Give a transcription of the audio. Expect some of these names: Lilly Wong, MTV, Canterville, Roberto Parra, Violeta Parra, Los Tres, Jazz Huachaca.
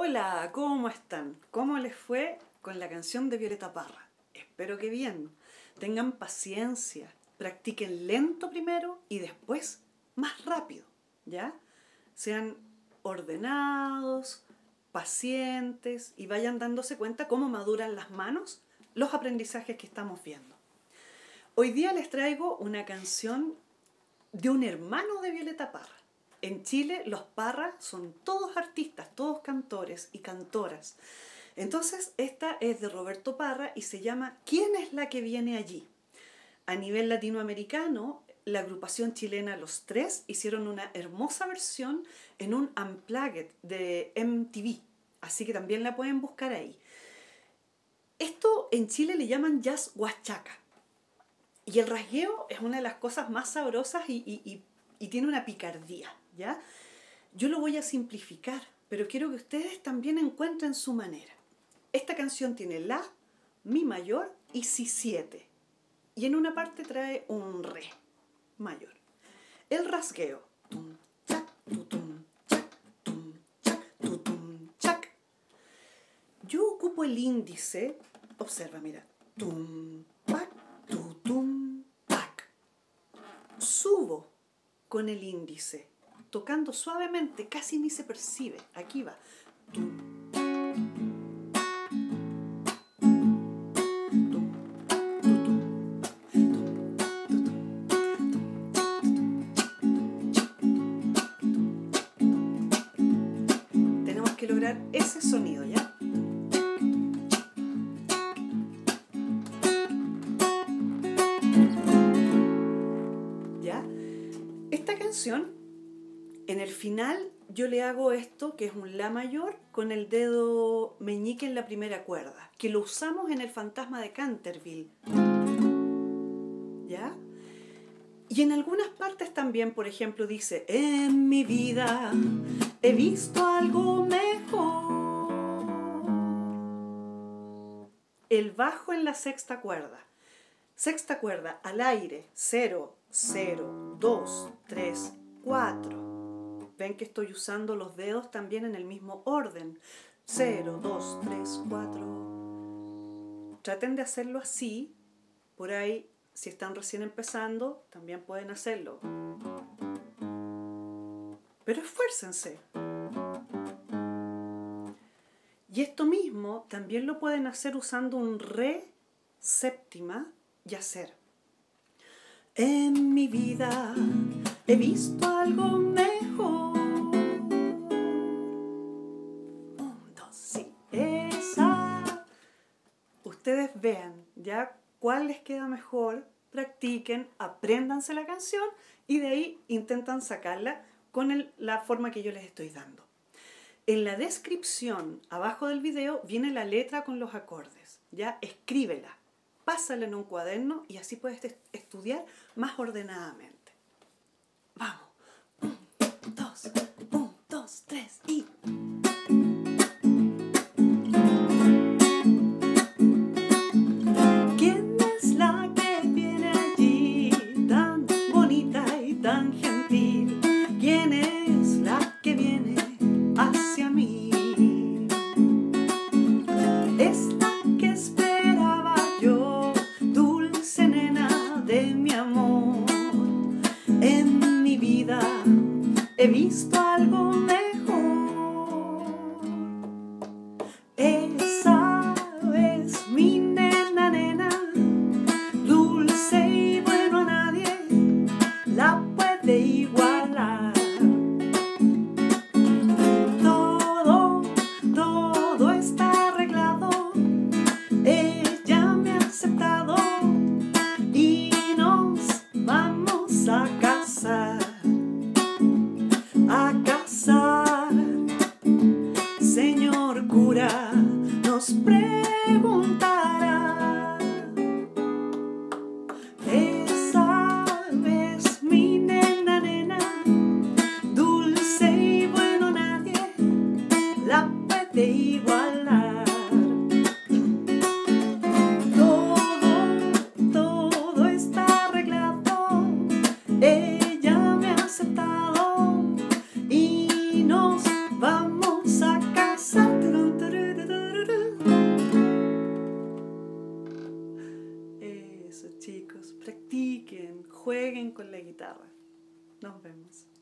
Hola, ¿cómo están? ¿Cómo les fue con la canción de Violeta Parra? Espero que bien. Tengan paciencia, practiquen lento primero y después más rápido, ¿ya? Sean ordenados, pacientes y vayan dándose cuenta cómo maduran las manos los aprendizajes que estamos viendo. Hoy día les traigo una canción de un hermano de Violeta Parra. En Chile los Parra son todos artistas, todos cantores y cantoras. Entonces esta es de Roberto Parra y se llama ¿Quién es la que viene allí? A nivel latinoamericano, la agrupación chilena Los Tres hicieron una hermosa versión en un Unplugged de MTV, así que también la pueden buscar ahí. Esto en Chile le llaman Jazz Huachaca. Y el rasgueo es una de las cosas más sabrosas y tiene una picardía, ¿ya? Yo lo voy a simplificar, pero quiero que ustedes también encuentren su manera. Esta canción tiene la, mi mayor y si 7. Y en una parte trae un re mayor. El rasgueo. Tum, chac, tutum, chac, tum, chac, tutum, chac. Yo ocupo el índice, observa, mira. Tum, pac, tutum, pac. Subo con el índice, tocando suavemente, casi ni se percibe. Aquí va. Tum, ese sonido, ¿ya? ¿Ya? Esta canción, en el final, yo le hago esto, que es un la mayor, con el dedo meñique en la primera cuerda, que lo usamos en el Fantasma de Canterville. ¿Ya? Y en algunas partes también, por ejemplo, dice, en mi vida he visto algo mejor. El bajo en la sexta cuerda. Sexta cuerda al aire. 0, 0, 2, 3, 4. Ven que estoy usando los dedos también en el mismo orden. 0, 2, 3, 4. Traten de hacerlo así. Por ahí, si están recién empezando, también pueden hacerlo. Pero esfuércense. Y esto mismo también lo pueden hacer usando un re séptima y hacer. En mi vida he visto algo mejor. 1, 2, sí, esa. Ustedes vean ya cuál les queda mejor, practiquen, apréndanse la canción y de ahí intentan sacarla con la forma que yo les estoy dando. En la descripción, abajo del video, viene la letra con los acordes. Ya, escríbela, pásala en un cuaderno y así puedes estudiar más ordenadamente. Vamos. 1, 2, 1, 2, 3 y... ¿Quién es la que viene allí? Tan bonita y tan gentil. ¿Quién es la que viene hacia mí? Es la que esperaba yo, dulce nena de mi amor. En mi vida he visto algo mejor. Esa es mi nena, nena, dulce y bueno, a nadie la puede igualar. Nos preguntará, esa es mi nena, nena, dulce y bueno, nadie la puede igualar. Todo está arreglado, ella me ha aceptado y nos vamos a casar. practiquen, jueguen con la guitarra. Nos vemos.